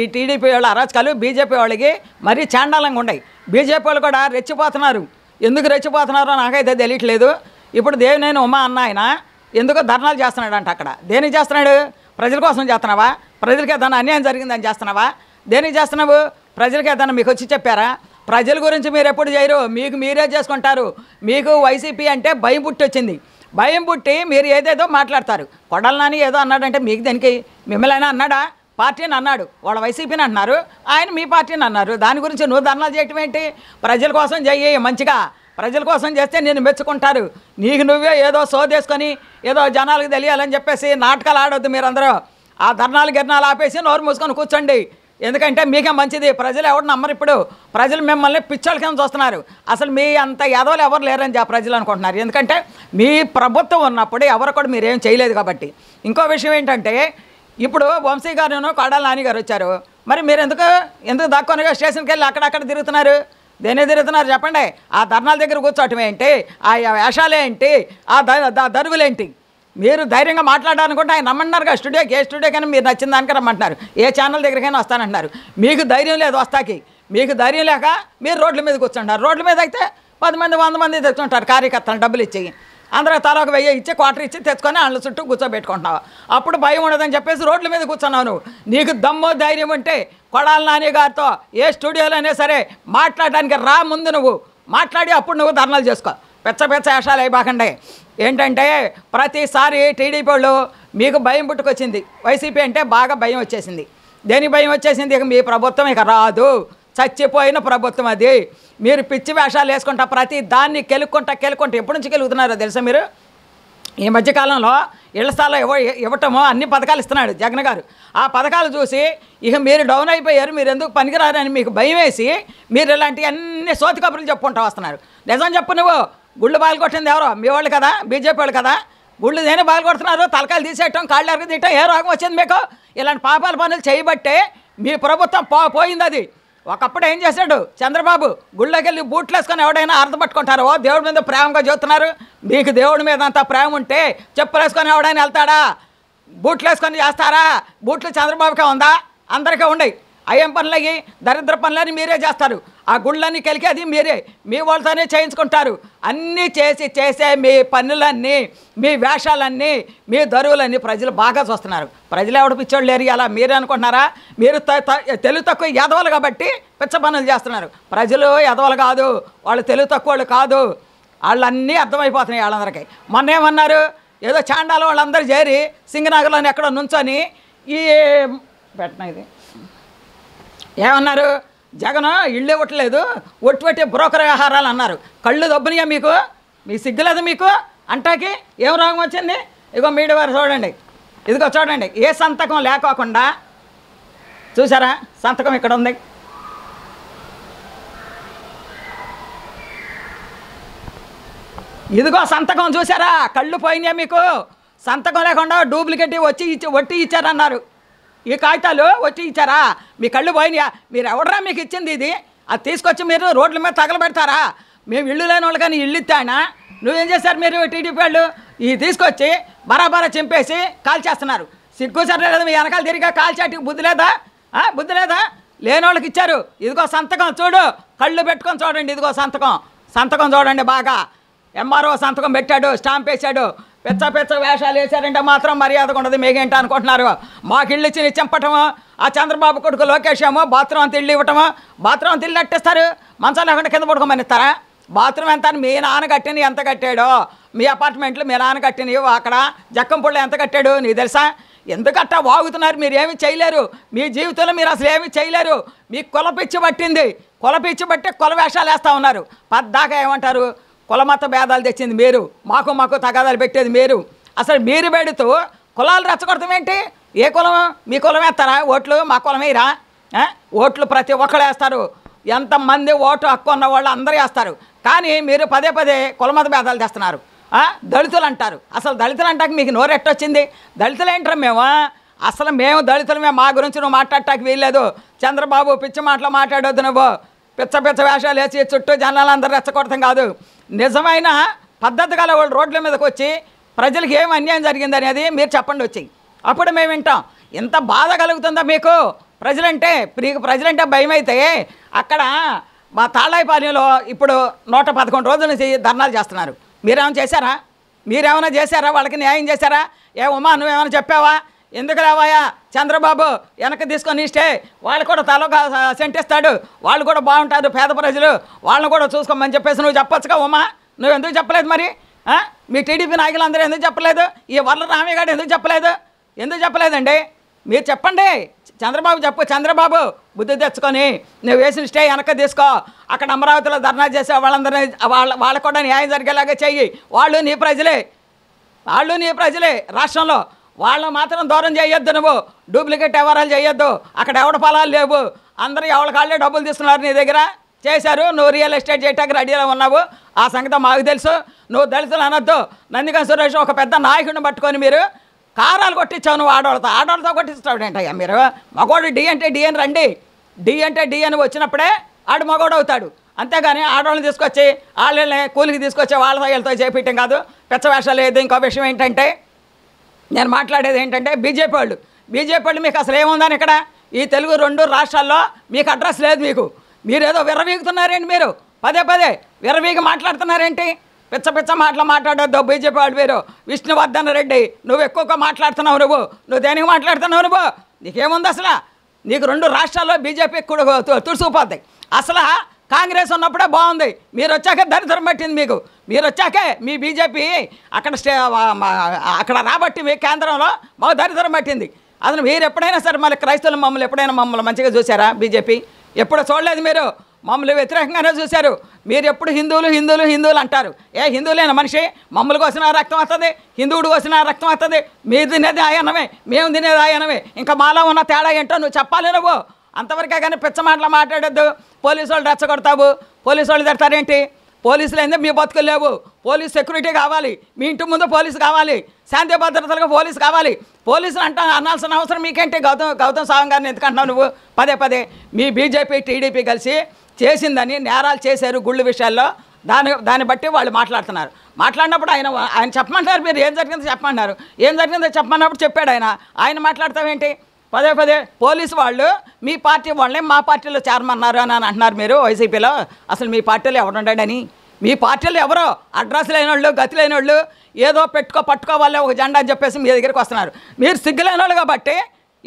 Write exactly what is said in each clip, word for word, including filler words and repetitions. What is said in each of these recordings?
ఈ టీడీపీ వాళ్ళ అరాచకాలు బీజేపీ వాళ్ళకి మరీ చాండాలంగా ఉన్నాయి. బీజేపీ వాళ్ళు కూడా రెచ్చిపోతున్నారు. ఎందుకు రెచ్చిపోతున్నారో నాకైతే తెలియట్లేదు. ఇప్పుడు దేవినేని ఉమా అన్న ఆయన ఎందుకో ధర్నాలు చేస్తున్నాడు అంట. అక్కడ దేనికి చేస్తున్నాడు? ప్రజల కోసం చేస్తున్నావా? ప్రజలకి ఏదైనా అన్యాయం జరిగిందని చేస్తున్నావా? దేనికి చేస్తున్నావు? ప్రజలకి ఏదైనా మీకు వచ్చి చెప్పారా? ప్రజల గురించి మీరు ఎప్పుడు చేయరు, మీకు మీరే చేసుకుంటారు. మీకు వైసీపీ అంటే భయం పుట్టి వచ్చింది. భయం పుట్టి మీరు ఏదేదో మాట్లాడతారు. కొడాలి నాని ఏదో అన్నాడంటే మీకు దానికి మిమ్మల్ని అన్నాడా? పార్టీని అన్నాడు, వాళ్ళ వైసీపీని అన్నారు, ఆయన మీ పార్టీని అన్నారు. దాని గురించి నువ్వు ధర్నాలు చేయటం ఏంటి? ప్రజల కోసం చెయ్యి, మంచిగా ప్రజల కోసం చేస్తే నేను మెచ్చుకుంటారు. నీకు నువ్వే ఏదో సోదేసుకొని ఏదో జనాలకు తెలియాలని చెప్పేసి నాటకాలు ఆడొద్దు. మీరందరూ ఆ ధర్నాలు గిర్నాలు ఆపేసి నోరు మూసుకొని కూర్చోండి. ఎందుకంటే మీకే మంచిది. ప్రజలు ఎవరు నమ్మరు. ఇప్పుడు ప్రజలు మిమ్మల్ని పిచ్చోళ్ళ కింద చూస్తున్నారు. అసలు మీ అంత ఎదవలు ఎవరు లేరని ప్రజలు అనుకుంటున్నారు. ఎందుకంటే మీ ప్రభుత్వం ఉన్నప్పుడు ఎవరు కూడా మీరేం చేయలేదు కాబట్టి. ఇంకో విషయం ఏంటంటే, ఇప్పుడు వంశీ గారును కొడాలి నాని గారు వచ్చారు. మరి మీరు ఎందుకు ఎందుకు దాక్కునగా స్టేషన్కి వెళ్ళి అక్కడక్కడ తిరుగుతున్నారు? దేనే తిరుగుతున్నారు చెప్పండి? ఆ ధర్నాల దగ్గర కూర్చోవటం ఏంటి? ఆ వేషాలేంటి? ఆ దరువులేంటి? మీరు ధైర్యంగా మాట్లాడాలనుకుంటే ఆయన రమ్మన్నారుగా స్టూడియోకి. ఏ స్టూడియోకైనా మీరు నచ్చిన దానికి రమ్మంటున్నారు. ఏ ఛానల్ దగ్గరికైనా వస్తానంటున్నారు. మీకు ధైర్యం లేదు వస్తాకి. మీకు ధైర్యం లేక మీరు రోడ్ల మీద కూర్చుంటారు. రోడ్ల మీద అయితే పది మంది వంద మంది తెచ్చుకుంటారు కార్యకర్తలు డబ్బులు ఇచ్చి. అందరూ తలకు వెయ్యి ఇచ్చి క్వార్టర్ ఇచ్చి తెచ్చుకొని వాళ్ళ చుట్టూ కూర్చోబెట్టుకుంటున్నావు. అప్పుడు భయం ఉండదని చెప్పేసి రోడ్ల మీద కూర్చున్నావు. నీకు దమ్ము ధైర్యం ఉంటే కొడాలి నాని గారితో ఏ స్టూడియోలోనే సరే మాట్లాడడానికి రా. ముందు నువ్వు మాట్లాడి అప్పుడు నువ్వు ధర్నాలు చేసుకో. పెచ్చ పెచ్చ వేషాలు అయిపోకండి. ఏంటంటే ప్రతిసారి టీడీపీ వాళ్ళు మీకు భయం పుట్టుకొచ్చింది. వైసీపీ అంటే బాగా భయం వచ్చేసింది. దేని భయం వచ్చేసింది? ఇక మీ ప్రభుత్వం ఇక రాదు, చచ్చిపోయిన ప్రభుత్వం అది. మీరు పిచ్చి వేషాలు వేసుకుంటా ప్రతి దాన్ని కెలుక్కుంటా కెలుక్కుంటా ఎప్పటి నుంచి కెలుగుతున్నారో తెలుసా? మీరు ఈ మధ్యకాలంలో ఇళ్ల స్థలాలు ఇవ్వ ఇవ్వటము అన్ని పథకాలు ఇస్తున్నాడు జగన్ గారు. ఆ పథకాలు చూసి ఇక మీరు డౌన్ అయిపోయారు. మీరు ఎందుకు పనికిరారని మీకు భయం వేసి మీరు ఇలాంటివన్నీ సోతి కబుర్లు చెప్పుకుంటా వస్తున్నారు. నిజం చెప్పు నువ్వు. గుళ్ళు బాలు కొట్టింది ఎవరో? మీ వాళ్ళు కదా, బీజేపీ వాళ్ళు కదా. గుళ్ళు దేని బాలు కొడుతున్నారు? తలకాయలు తీసేయటం, కాళ్ళు అరగ తీయటం. ఏ రోగం వచ్చింది మీకు? ఇలాంటి పాపాల పనులు చేయబట్టే మీ ప్రభుత్వం పో పోయింది. అది ఒకప్పుడు ఏం చేశాడు చంద్రబాబు? గుళ్ళకి వెళ్ళి బూట్లు వేసుకొని ఎవడైనా అర్థం పట్టుకుంటారు. ఓ దేవుడి మీద ప్రేమగా చూస్తున్నారు. మీకు దేవుడి మీద అంత ప్రేమ ఉంటే చెప్పులు వేసుకొని ఎవడైనా వెళ్తాడా? బూట్లు వేసుకొని చేస్తారా? బూట్లు చంద్రబాబుకే ఉందా? అందరికీ ఉండయి. అయ్యేం పనులకి దరిద్ర పనులని మీరే చేస్తారు. ఆ గుళ్ళన్నీ కలిగి అది మీరే మీ వాళ్ళతోనే చేయించుకుంటారు. అన్నీ చేసి చేసే మీ పనులన్నీ, మీ వేషాలన్నీ, మీ దరువులన్నీ ప్రజలు బాగా చూస్తున్నారు. ప్రజలు ఎవడ పిచ్చోళ్ళు లేరు అలా మీరే అనుకుంటున్నారా? మీరు తెలుగు తక్కువ ఎదవలు కాబట్టి పిచ్చ పనులు చేస్తున్నారు. ప్రజలు ఎదవలు కాదు, వాళ్ళు తెలుగు తక్కువ వాళ్ళు కాదు. వాళ్ళన్నీ అర్థమైపోతున్నాయి వాళ్ళందరికీ. మొన్న ఏమన్నారు? ఏదో చాండాలు వాళ్ళందరూ చేరి సింగనగర్లోని ఎక్కడో నుంచొని ఈ పెట్టిన ఇది ఏమన్నారు? జగన్ ఇళ్ళు ఇవ్వట్లేదు, ఒట్టి పెట్టి బ్రోకర్ వ్యవహారాలు అన్నారు. కళ్ళు దొబ్బనియా మీకు? మీ సిగ్గులేదు మీకు అంటాకి? ఏం రోగం వచ్చింది? ఇగో మీడియా వారు చూడండి, ఇదిగో చూడండి. ఏ సంతకం లేకోకుండా చూసారా? సంతకం ఇక్కడ ఉంది. ఇదిగో సంతకం చూసారా? కళ్ళు పోయినా మీకు? సంతకం లేకుండా డూప్లికేట్ వచ్చి ఇచ్చి ఒట్టి ఇచ్చారన్నారు. ఈ కాగితాలు వచ్చి ఇచ్చారా? మీ కళ్ళు పోయినాయా? మీరు ఎవడరా మీకు ఇచ్చింది ఇది? అది తీసుకొచ్చి మీరు రోడ్ల మీద తగలబెడతారా? మేము ఇళ్ళు లేని వాళ్ళు కానీ ఇళ్ళు ఇస్తానా? నువ్వేం చేశారు మీరు టీడీపీ వాళ్ళు? ఇవి తీసుకొచ్చి బరాబరా చింపేసి కాల్ చేస్తున్నారు. సిగ్గు సరే లేదా? మీ వెనకాల తిరిగా కాల్ చాటికి బుద్ధి లేదా? బుద్ధి లేదా? లేని వాళ్ళకి ఇచ్చారు. ఇదిగో సంతకం చూడు, కళ్ళు పెట్టుకొని చూడండి. ఇదిగో సంతకం, సంతకం చూడండి బాగా. ఎంఆర్ఓ సంతకం పెట్టాడు, స్టాంప్ వేసాడు. పెచ్చ పెచ్చ వేషాలు వేశారంటే మాత్రం మర్యాదగా ఉండదు. మీకేంటో అనుకుంటున్నారు? మాకు ఇళ్ళు ఇచ్చి చెంపటము, ఆ చంద్రబాబు కొడుకు లోకేష్ ఏమో బాత్రూమ్ అంత ఇళ్ళు ఇవ్వటము. బాత్రూమ్ అంత ఇళ్ళు కట్టేస్తారు, మంచాలు లేకుండా కింద పడుకోమని ఇస్తారా? బాత్రూమ్ ఎంత మీ నాన్న కట్టిన ఎంత కట్టాడో, మీ అపార్ట్మెంట్లు మీ నాన్న కట్టినవి అక్కడ జక్కంపూళ్ళు ఎంత కట్టాడు నీకు తెలుసా? ఎందుకట్ట వాగుతున్నారు? మీరు ఏమి చేయలేరు. మీ జీవితంలో మీరు అసలు ఏమి చేయలేరు. మీ కులపిచ్చి పట్టింది. కులపిచ్చి బట్టి కుల వేషాలు వేస్తూ ఉన్నారు. పద్దాకా ఏమంటారు? కులమత భేదాలు తెచ్చింది మీరు. మాకు మాకు తగాదాలు పెట్టేది మీరు. అసలు మీరు పెడుతూ కులాలు రెచ్చగొడతాం ఏంటి? ఏ కులం? మీ కులం వేస్తారా ఓట్లు? మా కులమేరా ఓట్లు? ప్రతి ఒక్కరు వేస్తారు. ఎంతమంది ఓటు హక్కు ఉన్న వాళ్ళు అందరూ వేస్తారు. కానీ మీరు పదే పదే కులమత భేదాలు తెస్తున్నారు. దళితులు అంటారు. అసలు దళితులు అంటాక మీకు నోరెట్టొచ్చింది? దళితులు ఏంటారు మేము? అసలు మేము దళితులు, మేము మా గురించి నువ్వు మాట్లాడటానికి వీల్లేదు. చంద్రబాబు పిచ్చి మాటలు మాట్లాడొద్దు నువ్వు. పిచ్చ పిచ్చ వేషాలు వేసి చుట్టూ జనాలు అందరూ రెచ్చగొడతాం కాదు. నిజమైన పద్ధతి గల వాళ్ళు రోడ్ల మీదకి వచ్చి ప్రజలకు ఏం అన్యాయం జరిగిందనేది మీరు చెప్పండి వచ్చి, అప్పుడు మేము వింటాం. ఎంత బాధ కలుగుతుందో మీకు. ప్రజలంటే ప్రియ ప్రజలంటే భయమైతే అక్కడ మా తాళైపాలెంలో ఇప్పుడు నూట పదకొండు రోజుల నుంచి ధర్నాలు చేస్తున్నారు. మీరేమైనా చేశారా? మీరేమైనా చేశారా? వాళ్ళకి న్యాయం చేశారా? ఏ ఉమా నువ్వేమైనా చెప్పావా? ఎందుకు రావాయా చంద్రబాబు వెనక తీసుకొని ఇస్తే వాళ్ళు కూడా తాలూకా సెంటేస్తాడు, వాళ్ళు కూడా బాగుంటారు పేద ప్రజలు, వాళ్ళని కూడా చూసుకోమని చెప్పేసి నువ్వు చెప్పచ్చుగా ఉమా. నువ్వు ఎందుకు చెప్పలేదు మరి? మీ టీడీపీ నాయకులు అందరూ ఎందుకు చెప్పలేదు? ఈ వర్ల రామయ్య గారు ఎందుకు చెప్పలేదు? ఎందుకు చెప్పలేదండి? మీరు చెప్పండి. చంద్రబాబు చెప్పు, చంద్రబాబు బుద్ధి తెచ్చుకొని నువ్వు వేసిన స్టే వెనక తీసుకో, అక్కడ అమరావతిలో ధర్నా చేసే వాళ్ళందరినీ వాళ్ళ వాళ్ళ కూడా న్యాయం జరిగేలాగా చెయ్యి. వాళ్ళు నీ ప్రజలే, వాళ్ళు నీ ప్రజలే రాష్ట్రంలో, వాళ్ళని మాత్రం దూరం చేయొద్దు, నువ్వు డూప్లికేట్ వ్యవహారాలు చేయొద్దు. అక్కడ ఎవడ ఫలాలు లేవు, అందరూ ఎవరి కాళ్ళే డబ్బులు తీసుకున్నారు నీ దగ్గర చేశారు. నువ్వు రియల్ ఎస్టేట్ చేయటానికి రెడీలో ఉన్నావు, ఆ సంగతి మాకు తెలుసు. నువ్వు దళితులు అనొద్దు. నందిగా సురేష్ ఒక పెద్ద నాయకుడిని పట్టుకొని మీరు కారాలు కొట్టించావు, నువ్వు ఆడవాళ్ళతో ఆడవాళ్ళతో కొట్టించావు ఏంటయ్యా? మీరు మగోడు డి అంటే డి అని రండి, డి అంటే డి అని వచ్చినప్పుడే ఆడు మగోడు అవుతాడు, అంతేగాని ఆడవాళ్ళని తీసుకొచ్చి వాళ్ళని కూలికి తీసుకొచ్చి వాళ్ళ వాళ్ళతో చేపించడం కాదు పెచ్చవేషాలు. ఏదో ఇంకో విషయం ఏంటంటే, నేను మాట్లాడేది ఏంటంటే బీజేపీ వాళ్ళు, బీజేపీ వాళ్ళు మీకు అసలు ఏముందని ఇక్కడ ఈ తెలుగు రెండు రాష్ట్రాల్లో మీకు అడ్రస్ లేదు. మీకు మీరేదో విర్రవీగుతున్నారేంటి? మీరు పదే పదే విర్రవీగి మాట్లాడుతున్నారేంటి? పిచ్చ పిచ్చ మాటలు మాట్లాడొద్దు బీజేపీ వాళ్ళు. మీరు విష్ణువర్ధన్ రెడ్డి నువ్వు ఎక్కువగా మాట్లాడుతున్నావు, నువ్వు నువ్వు దేనికి మాట్లాడుతున్నావు? నువ్వు నీకేముంది అసలు? నీకు రెండు రాష్ట్రాల్లో బీజేపీ కూడా తుడుచుకుపోతాయి. అసలు కాంగ్రెస్ ఉన్నప్పుడే బాగుంది, మీరు వచ్చాకే దరిద్రం పట్టింది మీకు. మీరు వచ్చాకే మీ బీజేపీ అక్కడ స్టే అక్కడ రాబట్టి మీ కేంద్రంలో మాకు దరిద్రం పట్టింది. అసలు మీరు ఎప్పుడైనా సరే మళ్ళీ క్రైస్తవులు మమ్మల్ని ఎప్పుడైనా మమ్మల్ని మంచిగా చూసారా? బీజేపీ ఎప్పుడో చూడలేదు. మీరు మమ్మల్ని వ్యతిరేకంగానే చూశారు. మీరు ఎప్పుడు హిందువులు హిందువులు హిందువులు అంటారు. ఏ హిందువులేని మనిషి మమ్మల్ని కోసిన రక్తం వస్తుంది, హిందువుడు కోసిన రక్తం వస్తుంది. మీరు తినేది ఆయనమే, మేము తినేది ఆయనమే, ఇంకా మాలో ఉన్న తేడా ఏంటో నువ్వు చెప్పాలి. నువ్వు అంతవరకే కానీ పిచ్చ మాటలు మాట్లాడద్దు. పోలీసు వాళ్ళు రెచ్చగొడతావు, పోలీసు వాళ్ళు తిడతారేంటి? పోలీసులు అయితే మీ బతుకులు లేవు. పోలీసు సెక్యూరిటీ కావాలి, మీ ఇంటి ముందు పోలీసు కావాలి, శాంతి భద్రతలకు పోలీసు కావాలి. పోలీసులు అంటా అనాల్సిన అవసరం మీకేంటి? గౌతమ్ గౌతమ్ సాంగ్ గారిని ఎందుకంటున్నావు నువ్వు? పదే పదే మీ బీజేపీ టీడీపీ కలిసి చేసిందని నేరాలు చేశారు గుళ్ళు విషయాల్లో. దాని దాన్ని బట్టి వాళ్ళు మాట్లాడుతున్నారు. మాట్లాడినప్పుడు ఆయన ఆయన చెప్పమంటారు, మీరు ఏం జరిగిందో చెప్పమంటారు. ఏం జరిగిందో చెప్పమన్నప్పుడు చెప్పాడు ఆయన, ఆయన మాట్లాడతావేంటి? పదే పదే పోలీసు వాళ్ళు మీ పార్టీ వాళ్ళని మా పార్టీలో చేరమన్నారు అని అంటున్నారు మీరు వైసీపీలో. అసలు మీ పార్టీలో ఎవరుండడని? మీ పార్టీలో ఎవరో అడ్రస్ లేని వాళ్ళు, గతి లేని వాళ్ళు, ఏదో పెట్టుకో పట్టుకోవాలో ఒక జెండా అని చెప్పేసి మీ దగ్గరికి వస్తున్నారు. మీరు సిగ్గులేని వాళ్ళు కాబట్టి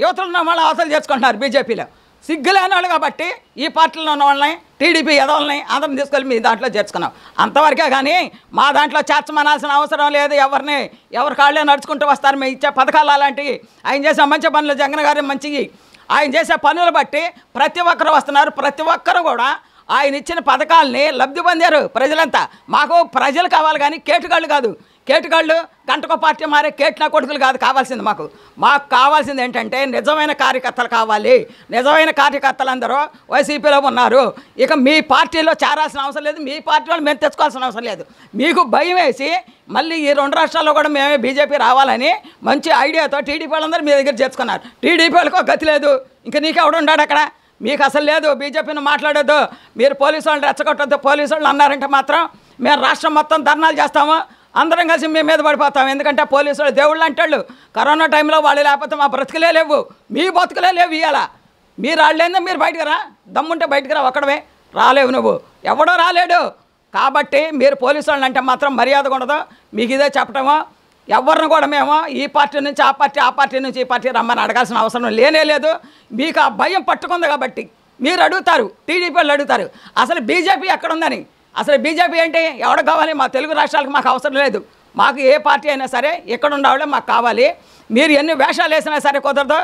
యువతలను వాళ్ళు అవసరం చేసుకుంటున్నారు బీజేపీలో. సిగ్గులేని వాళ్ళు కాబట్టి ఈ పార్టీలో ఉన్న వాళ్ళని టీడీపీ ఎదవల్ని అందరం తీసుకొని మీ దాంట్లో చేర్చుకున్నాం, అంతవరకే. కానీ మా దాంట్లో చేర్చమనాల్సిన అవసరం లేదు ఎవరిని. ఎవరి కాళ్ళే నడుచుకుంటూ వస్తారు. మేము ఇచ్చే పథకాలు అలాంటివి, ఆయన చేసే మంచి పనులు, జగన్ గారు మంచివి, ఆయన చేసే పనులు బట్టి ప్రతి ఒక్కరు వస్తున్నారు. ప్రతి ఒక్కరు కూడా ఆయన ఇచ్చిన పథకాలని లబ్ధి పొందారు ప్రజలంతా. మాకు ప్రజలు కావాలి కానీ కేటుగాళ్ళు కాదు. కేటుగాళ్ళు గంటకో పార్టీ మారే కేటునా కొడుకులు కాదు కావాల్సింది. మాకు మాకు కావాల్సింది ఏంటంటే నిజమైన కార్యకర్తలు కావాలి. నిజమైన కార్యకర్తలు అందరూ వైసీపీలో ఉన్నారు. ఇక మీ పార్టీలో చేరాల్సిన అవసరం లేదు, మీ పార్టీ వాళ్ళు మేము తెచ్చుకోవాల్సిన అవసరం లేదు. మీకు భయం వేసి మళ్ళీ ఈ రెండు రాష్ట్రాల్లో కూడా మేమే బీజేపీ రావాలని మంచి ఐడియాతో టీడీపీ వాళ్ళందరూ మీ దగ్గర చేర్చుకున్నారు. టీడీపీ వాళ్ళకో గతి లేదు, ఇంకా నీకెవడున్నాడు అక్కడ? మీకు అసలు లేదు. బీజేపీని మాట్లాడొద్దు, మీరు పోలీసు వాళ్ళని రెచ్చగొట్టద్దు. పోలీసు వాళ్ళు అన్నారంటే మాత్రం మేము రాష్ట్రం మొత్తం ధర్నాలు చేస్తాము, అందరం కలిసి మేము మీద పడిపోతాం. ఎందుకంటే పోలీసు వాళ్ళు దేవుళ్ళు అంటాళ్ళు. కరోనా టైంలో వాళ్ళు లేకపోతే మా బ్రతుకులే లేవు, మీ బతుకులే లేవు. ఇవాళ మీరు వాళ్ళేందో మీరు బయటకు రా, దమ్ముంటే బయటకు రా, ఒక్కడవే రాలేవు నువ్వు, ఎవడో రాలేడు. కాబట్టి మీరు పోలీసు వాళ్ళని అంటే మాత్రం మర్యాదగా ఉండదు. మీకు ఇదే చెప్పటము, ఎవరిని కూడా మేము ఈ పార్టీ నుంచి ఆ పార్టీ, ఆ పార్టీ నుంచి ఈ పార్టీ రమ్మని అడగాల్సిన అవసరం లేనే లేదు. మీకు ఆ భయం పట్టుకుంది కాబట్టి మీరు అడుగుతారు, టీడీపీ వాళ్ళు అడుగుతారు అసలు బీజేపీ ఎక్కడుందని. అసలు బీజేపీ ఏంటి? ఎవడ కావాలి? మా తెలుగు రాష్ట్రాలకు మాకు అవసరం లేదు. మాకు ఏ పార్టీ అయినా సరే ఎక్కడ ఉండవాళ్ళే మాకు కావాలి. మీరు ఎన్ని వేషాలు వేసినా సరే కుదరదు.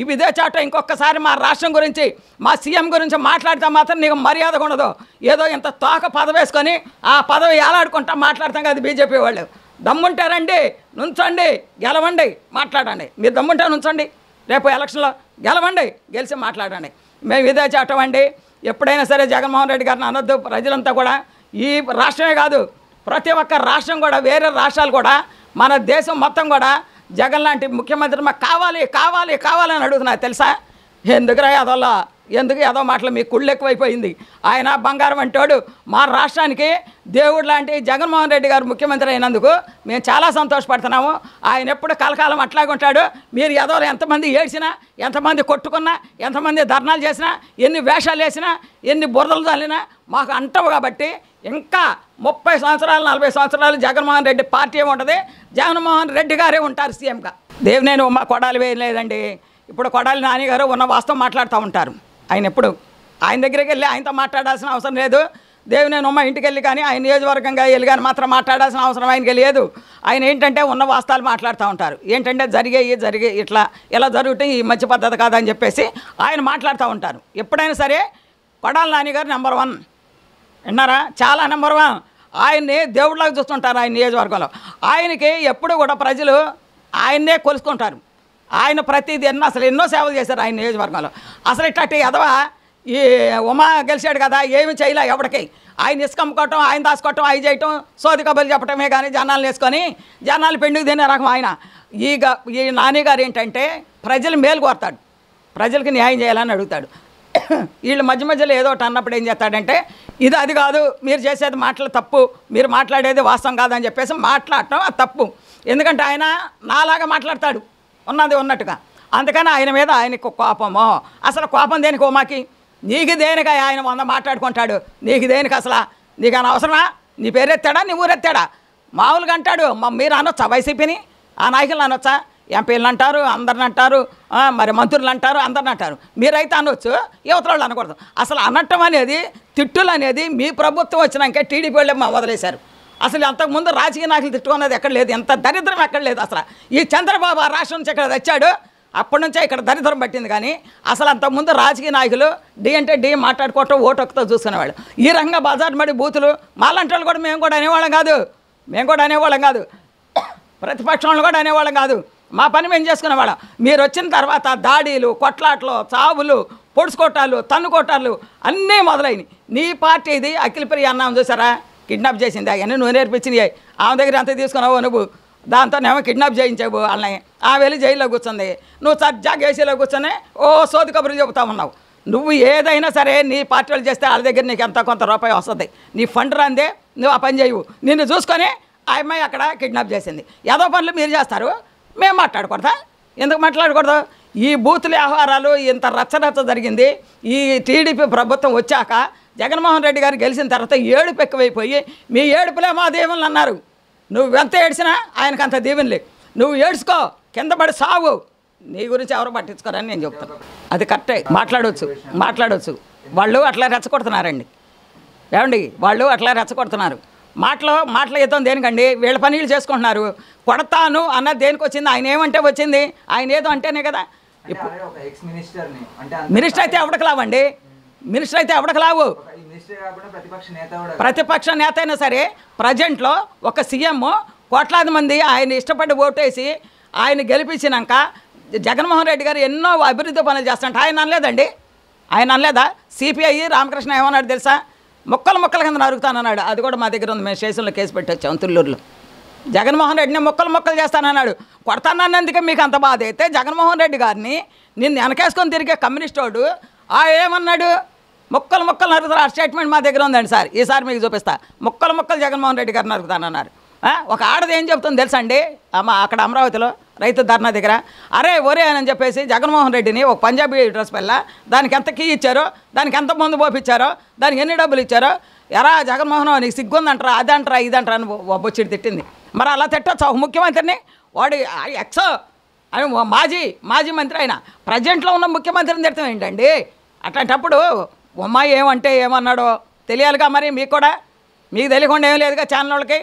ఇవి ఇదే చాట ఇంకొకసారి మా రాష్ట్రం గురించి, మా సీఎం గురించి మాట్లాడితే మాత్రం నీకు మర్యాదగా ఉండదు. ఏదో ఇంత తోక పదవి వేసుకొని ఆ పదవి ఏలాడుకుంటా మాట్లాడతాం కదా బీజేపీ వాళ్ళు. దమ్ముంటారండి, నుంచండి, గెలవండి, మాట్లాడండి. మీరు దమ్ముంటే నుంచండి, రేపు ఎలక్షన్లో గెలవండి, గెలిచి మాట్లాడండి. మేము ఇదే చాటమండి. ఎప్పుడైనా సరే జగన్మోహన్ రెడ్డి గారిని అనొద్దు. ప్రజలంతా కూడా ఈ రాష్ట్రమే కాదు, ప్రతి ఒక్క రాష్ట్రం కూడా, వేరే రాష్ట్రాలు కూడా, మన దేశం మొత్తం కూడా జగన్ లాంటి ముఖ్యమంత్రి మాకు కావాలి కావాలి కావాలని అడుగుతున్నారు తెలుసా? ఎందుకు రా అదోళ్ళ ఎందుకు ఏదో మాటలు మీ కుళ్ళు ఎక్కువైపోయింది. ఆయన బంగారం అంటాడు. మా రాష్ట్రానికి దేవుడు లాంటి జగన్మోహన్ రెడ్డి గారు ముఖ్యమంత్రి అయినందుకు మేము చాలా సంతోషపడుతున్నాము. ఆయన ఎప్పుడు కలకాలం అట్లాగే ఉంటాడు. మీరు ఏదో ఎంతమంది ఏడ్చినా, ఎంతమంది కొట్టుకున్నా, ఎంతమంది ధర్నాలు చేసినా, ఎన్ని వేషాలు వేసినా, ఎన్ని బురదలు తల్లినా మాకు అంటావు కాబట్టి ఇంకా ముప్పై సంవత్సరాలు నలభై సంవత్సరాలు జగన్మోహన్ రెడ్డి పార్టీ ఉంటుంది. జగన్మోహన్ రెడ్డి గారే ఉంటారు సీఎంగా. దేవినేని ఉమ్మ కొడాలి వేయలేదండి. ఇప్పుడు కొడాలి నాని గారు ఉన్న వాస్తవం మాట్లాడుతూ ఉంటారు. ఆయన ఎప్పుడు ఆయన దగ్గరికి వెళ్ళి ఆయనతో మాట్లాడాల్సిన అవసరం లేదు. దేవినేని ఉమ్మ ఇంటికి వెళ్ళి కానీ ఆయన నియోజకవర్గంగా వెళ్ళి కానీ మాత్రం మాట్లాడాల్సిన అవసరం ఆయనకి లేదు. ఆయన ఏంటంటే ఉన్న వాస్తవాలు మాట్లాడుతూ ఉంటారు. ఏంటంటే జరిగేవి జరిగే ఇట్లా ఇలా జరుగుతాయి, ఈ మంచి పద్ధతి కాదని చెప్పేసి ఆయన మాట్లాడుతూ ఉంటారు. ఎప్పుడైనా సరే కొడాలి నాని గారు నెంబర్ వన్ విన్నారా, చాలా నెంబర్ వన్. ఆయన్ని దేవుడిలాగా చూస్తుంటారు. ఆయన నియోజకవర్గంలో ఆయనకి ఎప్పుడు కూడా ప్రజలు ఆయన్నే కొలుసుకుంటారు. ఆయన ప్రతిదీ ఎన్నో అసలు ఎన్నో సేవలు చేశారు ఆయన నియోజకవర్గంలో. అసలు ఇట్లాంటి అదవా ఈ ఉమా గెలిచాడు కదా, ఏమి చేయలే ఎవరికి. ఆయన ఇసుక అమ్ముకోవటం, ఆయన దాచుకోవటం, అవి చేయటం, సోది కబుర్లు చెప్పటమే కానీ జనాలు వేసుకొని జనాలు పెండుకు తినే రకం ఆయన. ఈ ఈ నాని గారు ఏంటంటే ప్రజలు మేలు కోరుతాడు, ప్రజలకి న్యాయం చేయాలని అడుగుతాడు. వీళ్ళు మధ్య మధ్యలో ఏదో ఒకటి అన్నప్పుడు ఏం చేస్తాడంటే ఇది అది కాదు, మీరు చేసేది మాటలు తప్పు, మీరు మాట్లాడేది వాస్తవం కాదని చెప్పేసి మాట్లాడటం అది తప్పు. ఎందుకంటే ఆయన నాలాగా మాట్లాడతాడు ఉన్నది ఉన్నట్టుగా. అందుకని ఆయన మీద ఆయనకు కోపమో, అసలు కోపం దేనికి ఉమాకి, నీకు దేనిక ఆయన వంద మాట్లాడుకుంటాడు, నీకు దేనికి అసలు, నీకు ఆయన అవసరమా, నీ పేరెత్తాడా, నీ ఊరెత్తాడా మామూలుగా అంటాడు. మీరు అనొచ్చా వైసీపీని, ఆ నాయకులు అనొచ్చా, ఎంపీలను అంటారు, అందరిని అంటారు, మరి మంత్రులు అంటారు, అందరిని అంటారు. మీరైతే అనొచ్చు, యువతల వాళ్ళు అనకూడదు. అసలు అనటం అనేది తిట్టులు అనేది మీ ప్రభుత్వం వచ్చినాక టీడీపీ వాళ్ళు వదిలేశారు. అసలు అంతకుముందు రాజకీయ నాయకులు తిట్టుకున్నది ఎక్కడ లేదు, ఎంత దరిద్రం ఎక్కడ లేదు. అసలు ఈ చంద్రబాబు ఆ రాష్ట్రం నుంచి ఇక్కడ తెచ్చాడు, అప్పటి నుంచే ఇక్కడ దరిద్రం పట్టింది. కానీ అసలు అంతకుముందు రాజకీయ నాయకులు డి అంటే డి మాట్లాడుకోవటం, ఓటొక్కతో చూసుకునేవాళ్ళు. ఈ రంగ బజార్ మడి బూతులు మాలాంటి వాళ్ళు కూడా మేము కూడా అనేవాళ్ళం కాదు, మేము కూడా అనేవాళ్ళం కాదు, ప్రతిపక్షంలో కూడా అనేవాళ్ళం కాదు. మా పని మేము చేసుకునేవాళ్ళం. మీరు వచ్చిన తర్వాత దాడీలు, కొట్లాట్లు, చావులు, పొడుచుకోటాలు, తన్నుకోటాలు అన్నీ మొదలైనవి. నీ పార్టీది అఖిలప్రియ అన్నాం చూసారా, కిడ్నాప్ చేసింది. అవన్నీ నువ్వు నేర్పించినవి, ఆమె దగ్గర అంతా తీసుకున్నావు నువ్వు, దాంతో నేమో కిడ్నాప్ చేయించావు వాళ్ళని. ఆ వెళ్ళి జైల్లో కూర్చుంది, నువ్వు సజ్జాగా ఏసీలో కూర్చొని ఓ సోది కబుర్లు చెబుతా ఉన్నావు. నువ్వు ఏదైనా సరే నీ పార్టీ వాళ్ళు చేస్తే వాళ్ళ దగ్గర నీకు ఎంత కొంత రూపాయి వస్తుంది, నీ ఫండ్ రాందే, నువ్వు ఆ పని చేయవు. నిన్ను చూసుకొని ఆ అమ్మాయి అక్కడ కిడ్నాప్ చేసింది. ఏదో పనులు మీరు చేస్తారు, మేము మాట్లాడకూడదా, ఎందుకు మాట్లాడకూడదు? ఈ బూతుల వ్యవహారాలు ఇంత రచ్చరచ్చ జరిగింది. ఈ టీడీపీ ప్రభుత్వం వచ్చాక జగన్మోహన్ రెడ్డి గారు గెలిచిన తర్వాత ఏడుపు ఎక్కువైపోయి మీ ఏడుపులే మా దేవుళ్ళు అన్నారు. నువ్వెంత ఏడ్చినా ఆయనకు అంత దేవుళ్ళే. నువ్వు ఏడ్చుకో, కింద పడి సావు, నీ గురించి ఎవరు పట్టించుకోరని నేను చెప్తాను. అది కరెక్టే, మాట్లాడవచ్చు మాట్లాడవచ్చు. వాళ్ళు అట్లా రెచ్చగొడుతున్నారండి, ఏమండి వాళ్ళు అట్లా రెచ్చగొడుతున్నారు. మాటలో మాటలు యుద్ధం దేనికండి, వీళ్ళ పనీళ్ళు చేసుకుంటున్నారు. కొడతాను అన్నది దేనికి వచ్చింది, ఆయన ఏమంటే వచ్చింది, ఆయన ఏదో అంటేనే కదా. మినిస్టర్ అయితే ఎవరికి లావండి, మినిస్టర్ అయితే ఎవరికి లావు. ప్రతిపక్ష నేత అయినా సరే ప్రజెంట్లో ఒక సీఎం కోట్లాది మంది ఆయన ఇష్టపడి ఓటేసి ఆయన గెలిపించినాక జగన్మోహన్ రెడ్డి గారు ఎన్నో అభివృద్ధి పనులు చేస్తారంట. ఆయన అనలేదండి, ఆయన అనలేదా? సిపిఐ రామకృష్ణ ఏమన్నాడు తెలుసా, మొక్కలు మొక్కల కింద నరుగుతానన్నాడు. అది కూడా మా దగ్గర ఉంది, మేము స్టేషన్లో కేసు పెట్టొచ్చాం తుళ్ళూరులో. జగన్మోహన్ రెడ్డిని మొక్కలు మొక్కలు చేస్తానన్నాడు. కొడతానన్నందుకే మీకు అంత బాధ అయితే జగన్మోహన్ రెడ్డి గారిని నిన్ను వెనకేసుకొని తిరిగే కమ్యూనిస్ట్ వాడు ఆ ఏమన్నాడు, మొక్కలు మొక్కలు నరుగుతారు. ఆ స్టేట్మెంట్ మా దగ్గర ఉందండి సార్, ఈసారి మీకు చూపిస్తా. మొక్కలు మొక్కలు జగన్మోహన్ రెడ్డి గారిని నరుగుతానన్నారు. ఒక ఆడది ఏం చెప్తుంది తెలుసా అండి, అమ్మ అక్కడ అమరావతిలో రైతు ధర్నా దగ్గర అరే ఒరే అని చెప్పేసి జగన్మోహన్ రెడ్డిని ఒక పంజాబీ డ్రెస్ వల్ల దానికి ఎంత కీ ఇచ్చారో, దానికి ఎంత మందు పోపించారో, దానికి ఎన్ని డబ్బులు ఇచ్చారో, ఎరా జగన్మోహన్ నీకు సిగ్గుందంటారా, అది అంటారా, ఇది అంటారా అని బొచ్చిడి తిట్టింది. మరి అలా తిట్టొచ్చు ఒక ముఖ్యమంత్రిని? వాడు ఎక్సో అని మాజీ మాజీ మంత్రి అయినా ప్రజెంట్లో ఉన్న ముఖ్యమంత్రిని తిట్టడం ఏంటండి? అట్లాంటప్పుడు ఉమ్మాయి ఏమంటే ఏమన్నాడో తెలియాలిగా మరి మీకు కూడా, మీకు తెలియకుండా ఏం లేదుగా ఛానల్ వాళ్ళకి.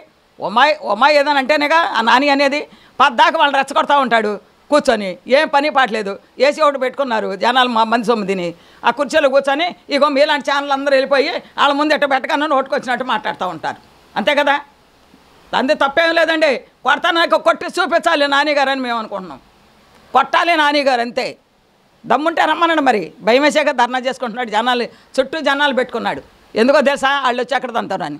ఉమ్మాయి ఉమ్మాయి ఏదని అంటేనేగా ఆ నాని అనేది పద్దాక వాళ్ళు రెచ్చగొడతా ఉంటాడు కూర్చొని, ఏం పని పాటలేదు. ఏసీ ఒకటి పెట్టుకున్నారు జనాలు మా మంది సొమ్ము తిని, ఆ కుర్చీలో కూర్చొని ఇగో మీలాంటి ఛానల్ అందరూ వెళ్ళిపోయి వాళ్ళ ముందు ఎట్ట పెట్టకన్నా నోటుకొచ్చినట్టు మాట్లాడుతూ ఉంటారు. అంతే కదా, అంతే, తప్పేం లేదండి. కొడతానక కొట్టి చూపించాలి నాని గారు అని మేము అనుకుంటున్నాం. కొట్టాలి నాని గారు అంతే, దమ్ముంటే రమ్మనండి. మరి భయమేశాక ధర్నా చేసుకుంటున్నాడు, జనాలు చుట్టూ జనాలు పెట్టుకున్నాడు. ఎందుకో తెలుసా, వాళ్ళు వచ్చి అక్కడ తంతారు అని.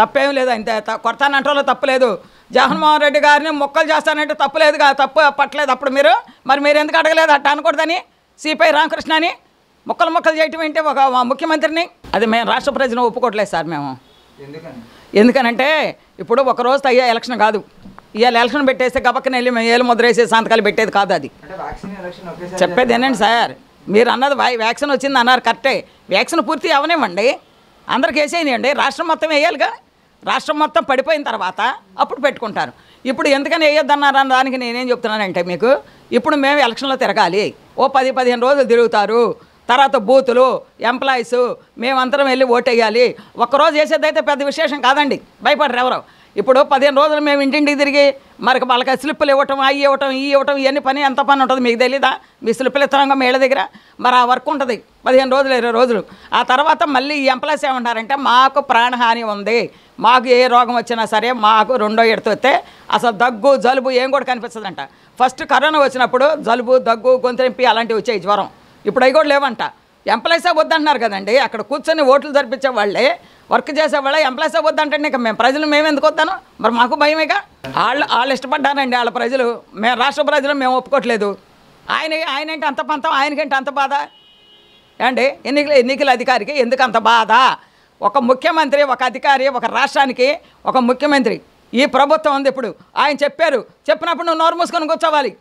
తప్పేం లేదు, అంతే. కొడతానంటే తప్పులేదు, జగన్మోహన్ రెడ్డి గారిని మొక్కలు చేస్తానంటే తప్పులేదు, తప్పు పట్టలేదు. అప్పుడు మీరు మరి మీరు ఎందుకు అడగలేదు అట్ట అనకూడదని సిపిఐ రామకృష్ణ అని? ముక్కలు ముక్కలు చేయటం అంటే ఒక ముఖ్యమంత్రిని అది మేము రాష్ట్ర ప్రజలను ఒప్పుకోవట్లేదు సార్ మేము. ఎందుకనంటే ఇప్పుడు ఒక రోజు అయ్యే ఎలక్షన్ కాదు, ఇవాళ ఎలక్షన్ పెట్టేస్తే గబక్కన వెళ్ళి మేము ఏళ్ళు ముద్ర వేసే సంతకాలు పెట్టేది కాదు. అది చెప్పేది ఏనండి సార్, మీరు అన్నది వ్యాక్సిన్ వచ్చింది అన్నారు కరెక్టే, వ్యాక్సిన్ పూర్తి అవనివ్వండి, అందరికి వేసేయండి, రాష్ట్రం మొత్తం వేయాలిగా, రాష్ట్రం మొత్తం పడిపోయిన తర్వాత అప్పుడు పెట్టుకుంటారు. ఇప్పుడు ఎందుకని వేయొద్దన్నారని దానికి నేనేం చెప్తున్నానంటే మీకు ఇప్పుడు మేము ఎలక్షన్లో తిరగాలి, ఓ పది పదిహేను రోజులు తిరుగుతారు, తర్వాత బూతులు ఎంప్లాయీస్ మేమంతరం వెళ్ళి ఓటేయాలి. ఒక్కరోజు వేసేదైతే పెద్ద విశేషం కాదండి, భయపడరు ఎవరు. ఇప్పుడు పదిహేను రోజులు మేము ఇంటింటికి తిరిగి మరి వాళ్ళకి స్లిప్పులు ఇవ్వటం, అవి ఇవ్వటం, ఈ ఇవ్వటం, ఇవన్నీ పని ఎంత పని ఉంటుంది మీకు తెలీదా? మీ స్లిప్పులు ఇస్తాం మేళ్ళ దగ్గర, మరి ఆ వర్క్ ఉంటుంది పదిహేను రోజులు ఇరవై రోజులు. ఆ తర్వాత మళ్ళీ ఈ ఎంప్లాయీస్ ఏమంటారంటే మాకు ప్రాణహాని ఉంది, మాకు ఏ రోగం వచ్చినా సరే మాకు రెండో ఎడతొస్తే అసలు దగ్గు జలుబు ఏం కూడా కనిపిస్తుందంట. ఫస్ట్ కరోనా వచ్చినప్పుడు జలుబు దగ్గు గొంతునింపి అలాంటివి వచ్చాయి, జ్వరం. ఇప్పుడు అవి కూడా లేవంట. ఎంప్లాయీసే వద్దంటున్నారు కదండి, అక్కడ కూర్చొని ఓట్లు జరిపించే వాళ్ళే, వర్క్ చేసేవాళ్ళ ఎంప్లాయీసే వద్దంటే ఇక మేము ప్రజలు మేము ఎందుకు వద్దాను? మరి మాకు భయమేగా. వాళ్ళు వాళ్ళు ఇష్టపడ్డానండి వాళ్ళ ప్రజలు, మేము రాష్ట్ర ప్రజలు మేము ఒప్పుకోవట్లేదు. ఆయన ఆయనంటే అంత పంతం, ఆయనకంటే అంత బాధ అండి. ఎన్నికల ఎన్నికల అధికారికి ఎందుకు అంత బాధ? ఒక ముఖ్యమంత్రి, ఒక అధికారి, ఒక రాష్ట్రానికి ఒక ముఖ్యమంత్రి ఈ ప్రభుత్వం ఉంది ఇప్పుడు. ఆయన చెప్పారు, చెప్పినప్పుడు నువ్వు నోరు మూసుకొని కూర్చోవాలి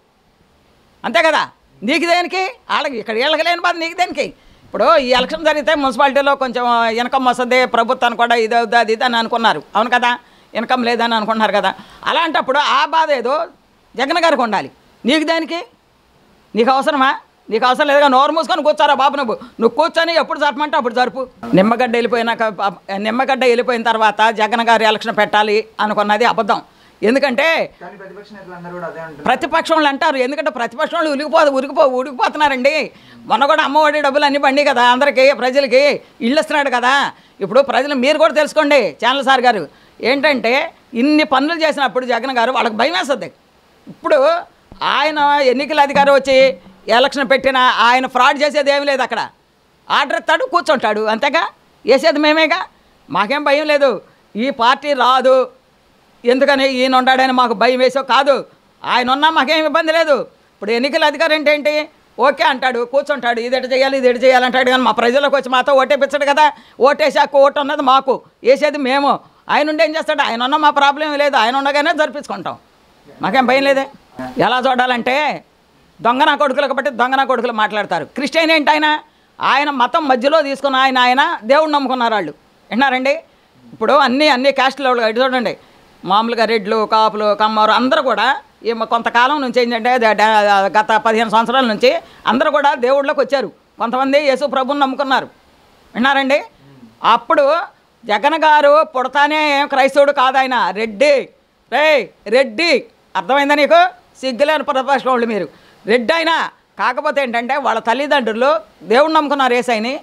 అంతే కదా. నీకు దేనికి? వాళ్ళకి ఇక్కడ వీళ్ళకి లేని బాధ నీకు దేనికి? ఇప్పుడు ఈ ఎలక్షన్ జరిగితే మున్సిపాలిటీలో కొంచెం ఇన్కమ్ వస్తుంది, ప్రభుత్వాన్ని కూడా ఇది అవుతుంది ఇది అని అనుకున్నారు అవును కదా, ఇన్కమ్ లేదని అనుకున్నారు కదా. అలాంటప్పుడు ఆ బాధ ఏదో జగన్ గారికి ఉండాలి, నీకు దానికి నీకు అవసరమా? నీకు అవసరం లేదుగా, నోరు మూసుకొని కూర్చోరా బాబు నువ్వు. నువ్వు కూర్చొని ఎప్పుడు జరపమంటే అప్పుడు జరుపు. నిమ్మగడ్డ వెళ్ళిపోయినాక నిమ్మగడ్డ వెళ్ళిపోయిన తర్వాత జగన్ గారు ఎలక్షన్ పెట్టాలి అనుకున్నది అబద్ధం. ఎందుకంటే ప్రతిపక్షం వాళ్ళు అంటారు, ఎందుకంటే ప్రతిపక్షం వాళ్ళు ఉలిగిపో ఉరికిపో ఉడికిపోతున్నారండి. మొన్న కూడా అమ్మఒడి డబ్బులు అన్ని బండి కదా, అందరికీ ప్రజలకి ఇళ్ళు ఇస్తున్నాడు కదా. ఇప్పుడు ప్రజలు మీరు కూడా తెలుసుకోండి ఛానల్ సార్ గారు, ఏంటంటే ఇన్ని పనులు చేసినప్పుడు జగన్ గారు వాళ్ళకి భయం వేస్తుంది. ఇప్పుడు ఆయన ఎన్నికల అధికారి వచ్చి ఎలక్షన్ పెట్టినా ఆయన ఫ్రాడ్ చేసేది ఏమి లేదు, అక్కడ ఆర్డర్ ఇస్తాడు, కూర్చుంటాడు అంతేగా. వేసేది మేమేగా, మాకేం భయం లేదు. ఈ పార్టీ రాదు ఎందుకని ఈయన ఉండాడని మాకు భయం వేసో కాదు, ఆయన ఉన్నా మాకేం ఇబ్బంది లేదు. ఇప్పుడు ఎన్నికల అధికారి ఏంటేంటి ఓకే అంటాడు, కూర్చుంటాడు, ఇది ఎటు చేయాలి ఇది ఎటు చేయాలి అంటాడు, కానీ మా ప్రజలకు వచ్చి మాతో ఓటేపించాడు కదా. ఓటేసాక ఓటు ఉన్నది మాకు, వేసేది మేము. ఆయన ఉండి ఏం చేస్తాడు? ఆయన ఉన్నా మా ప్రాబ్లం లేదు, ఆయన ఉండగానే జరిపించుకుంటాం, మాకేం భయం లేదే. ఎలా చూడాలంటే దొంగ నా కొడుకులు కాబట్టి దొంగ నా కొడుకులు మాట్లాడతారు. క్రిస్టియన్ ఏంటి ఆయన? ఆయన మతం మధ్యలో తీసుకున్న ఆయన, ఆయన దేవుడు నమ్ముకున్నారు వాళ్ళు, విన్నారండి. ఇప్పుడు అన్నీ అన్ని క్యాస్ట్ల వాళ్ళు ఇటు చూడండి, మామూలుగా రెడ్లు, కాపులు, కమ్మవారు అందరూ కూడా ఈ కొంతకాలం నుంచి ఏంటంటే గత పదిహేను సంవత్సరాల నుంచి అందరూ కూడా దేవుళ్ళకి వచ్చారు, కొంతమంది యేసు ప్రభుని నమ్ముకున్నారు, విన్నారండి. అప్పుడు జగన్ గారు పుడతానే క్రైస్తవుడు కాదు ఆయన, రెడ్డి రే రెడ్డి, అర్థమైందా నీకు? సిగ్గులేని ప్రతిపక్షం వాళ్ళు మీరు, రెడ్డి అయినా కాకపోతే ఏంటంటే వాళ్ళ తల్లిదండ్రులు దేవుడు నమ్ముకున్నారు యేసయ్యని,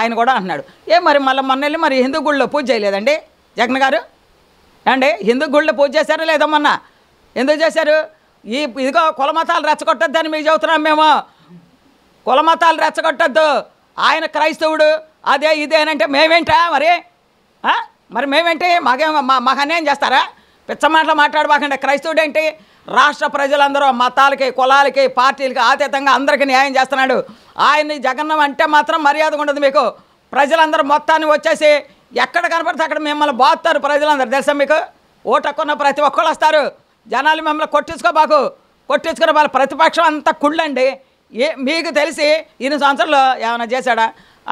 ఆయన కూడా అంటున్నాడు. ఏ మరి మళ్ళీ మొన్న వెళ్ళి మరి హిందూ గుళ్ళో పూజ చేయలేదండి జగన్ గారు అండి? హిందూ గుళ్ళు పూజ చేశారా లేదా మొన్న? ఎందుకు చేశారు? ఈ ఇదిగో కులమతాలు రెచ్చగొట్టద్దని మీకు చెబుతున్నాం మేము, కులమతాలు రెచ్చగొట్టద్దు, ఆయన క్రైస్తవుడు అదే ఇదే అని అంటే మేమేంటా మరి? మరి మేమేంటి? మాకేం మాకు అన్యాయం చేస్తారా? పిచ్చ మాటలు మాట్లాడబాకండి. క్రైస్తవుడు ఏంటి? రాష్ట్ర ప్రజలందరూ మతాలకి, కులాలకి, పార్టీలకి అతీతంగా అందరికీ న్యాయం చేస్తున్నాడు. ఆయన్ని జగన్నం అంటే మాత్రం మర్యాదగా ఉండదు మీకు. ప్రజలందరూ మొత్తాన్ని వచ్చేసి ఎక్కడ కనపడితే అక్కడ మిమ్మల్ని బాగుతారు ప్రజలందరూ, తెలుసా మీకు? ఓటక్కున్న ప్రతి ఒక్కళ్ళు వస్తారు, జనాలు మిమ్మల్ని కొట్టించుకోబాకు, కొట్టించుకునే వాళ్ళ ప్రతిపక్షం అంతా కుళ్ళండి. ఏ మీకు తెలిసి ఇన్ని సంవత్సరాలు ఏమైనా చేశాడా?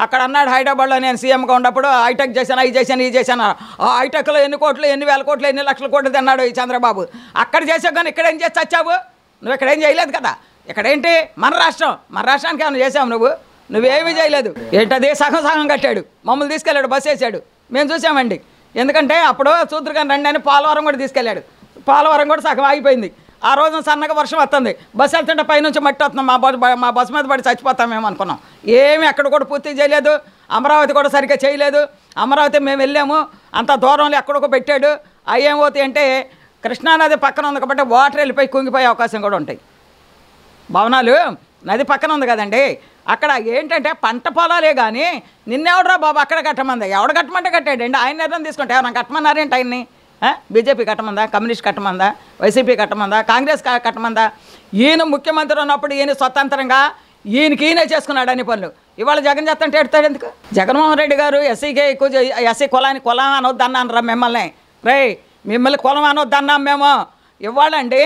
అక్కడ అన్నాడు హైదరాబాద్లో నేను సీఎంగా ఉన్నప్పుడు హైటెక్ చేశాను, అవి చేశాను, ఇవి చేశాను. ఆ హైటెక్లో ఎన్ని కోట్లు, ఎన్ని వేల కోట్లు, ఎన్ని లక్షల కోట్లు తిన్నాడు ఈ చంద్రబాబు. అక్కడ చేసావు కానీ ఇక్కడ ఏం చేసి చచ్చావు నువ్వు? ఇక్కడ ఏం చేయలేదు కదా. ఇక్కడేంటి మన రాష్ట్రం, మన రాష్ట్రానికి ఏమైనా చేసావు నువ్వు? నువ్వేమీ చేయలేదు. ఏంటది? సగం సగం కట్టాడు, మమ్మల్ని తీసుకెళ్ళాడు, బస్సు వేసాడు, మేము చూసామండి. ఎందుకంటే అప్పుడు చూద్దరుగాని రండి అని పోలవరం కూడా తీసుకెళ్ళాడు, పోలవరం కూడా సగం ఆగిపోయింది. ఆ రోజున సన్నగా వర్షం వస్తుంది, బస్సు వెళ్తుంటే పైనుంచి మట్టి వస్తున్నాం, మా బస్ మా బస్సు మీద పడి చచ్చిపోతాం మేము అనుకున్నాం. ఏమి అక్కడ కూడా పూర్తి చేయలేదు. అమరావతి కూడా సరిగ్గా చేయలేదు. అమరావతి మేము వెళ్ళాము, అంత దూరంలో ఎక్కడికో పెట్టాడు. అవి ఏమవుతాయి అంటే కృష్ణానది పక్కన ఉంది కాబట్టి వాటర్ వెళ్ళిపోయి కుంగిపోయే అవకాశం కూడా ఉంటాయి. భవనాలు నది పక్కన ఉంది కదండి, అక్కడ ఏంటంటే పంట పొలాలే కానీ నిన్నెవడరా బాబు అక్కడ కట్టమంది? ఎవడ కట్టమంటే కట్టాడండి, ఆయన నిర్ణయం తీసుకుంటే ఎవరైనా కట్టమన్నారేంటి ఆయన్ని? బీజేపీ కట్టమందా? కమ్యూనిస్ట్ కట్టమందా? వైసీపీ కట్టమందా? కాంగ్రెస్ కట్టమందా? ఈయన ముఖ్యమంత్రి ఉన్నప్పుడు ఈయన స్వతంత్రంగా ఈయనకి ఈయనే చేసుకున్నాడు అన్ని పనులు. ఇవాళ జగన్ చేస్తంటే ఎడతాడు ఎందుకు? జగన్మోహన్ రెడ్డి గారు ఎస్సీకే ఎక్కువ ఎస్సీ కులాన్ని కులం అనొద్దన్నాను రా మిమ్మల్ని, రే మిమ్మల్ని కులం అనొద్దన్నాం మేము ఇవ్వాలండి